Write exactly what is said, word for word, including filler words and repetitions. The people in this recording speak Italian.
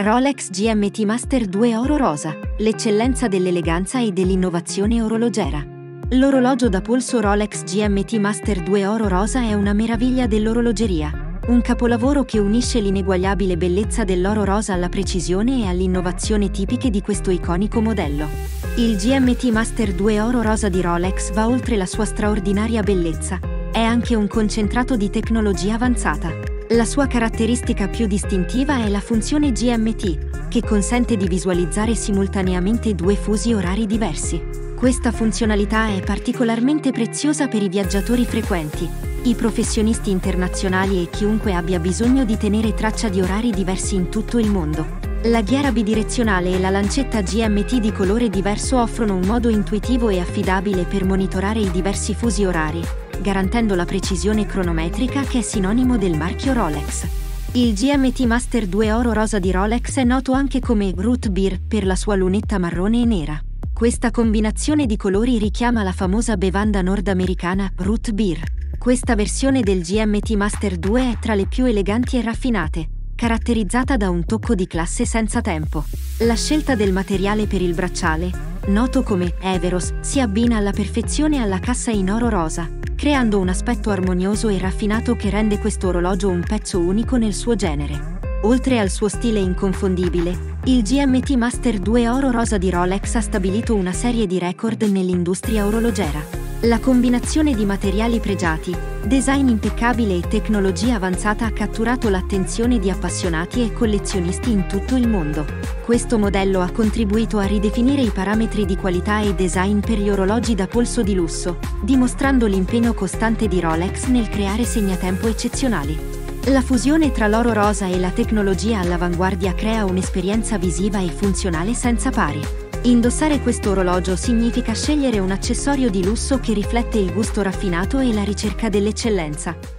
Rolex G M T Master due Oro Rosa, l'eccellenza dell'eleganza e dell'innovazione orologera. L'orologio da polso Rolex G M T Master due Oro Rosa è una meraviglia dell'orologeria, un capolavoro che unisce l'ineguagliabile bellezza dell'oro rosa alla precisione e all'innovazione tipiche di questo iconico modello. Il G M T Master due Oro Rosa di Rolex va oltre la sua straordinaria bellezza, è anche un concentrato di tecnologia avanzata. La sua caratteristica più distintiva è la funzione G M T, che consente di visualizzare simultaneamente due fusi orari diversi. Questa funzionalità è particolarmente preziosa per i viaggiatori frequenti, i professionisti internazionali e chiunque abbia bisogno di tenere traccia di orari diversi in tutto il mondo. La ghiera bidirezionale e la lancetta G M T di colore diverso offrono un modo intuitivo e affidabile per monitorare i diversi fusi orari, garantendo la precisione cronometrica che è sinonimo del marchio Rolex. Il G M T Master due Oro Rosa di Rolex è noto anche come Root Beer per la sua lunetta marrone e nera. Questa combinazione di colori richiama la famosa bevanda nordamericana Root Beer. Questa versione del G M T Master due è tra le più eleganti e raffinate, caratterizzata da un tocco di classe senza tempo. La scelta del materiale per il bracciale, noto come Everose, si abbina alla perfezione alla cassa in oro rosa, creando un aspetto armonioso e raffinato che rende questo orologio un pezzo unico nel suo genere. Oltre al suo stile inconfondibile, il G M T Master due Oro Rosa di Rolex ha stabilito una serie di record nell'industria orologera. La combinazione di materiali pregiati, design impeccabile e tecnologia avanzata ha catturato l'attenzione di appassionati e collezionisti in tutto il mondo. Questo modello ha contribuito a ridefinire i parametri di qualità e design per gli orologi da polso di lusso, dimostrando l'impegno costante di Rolex nel creare segnatempo eccezionali. La fusione tra l'oro rosa e la tecnologia all'avanguardia crea un'esperienza visiva e funzionale senza pari. Indossare questo orologio significa scegliere un accessorio di lusso che riflette il gusto raffinato e la ricerca dell'eccellenza.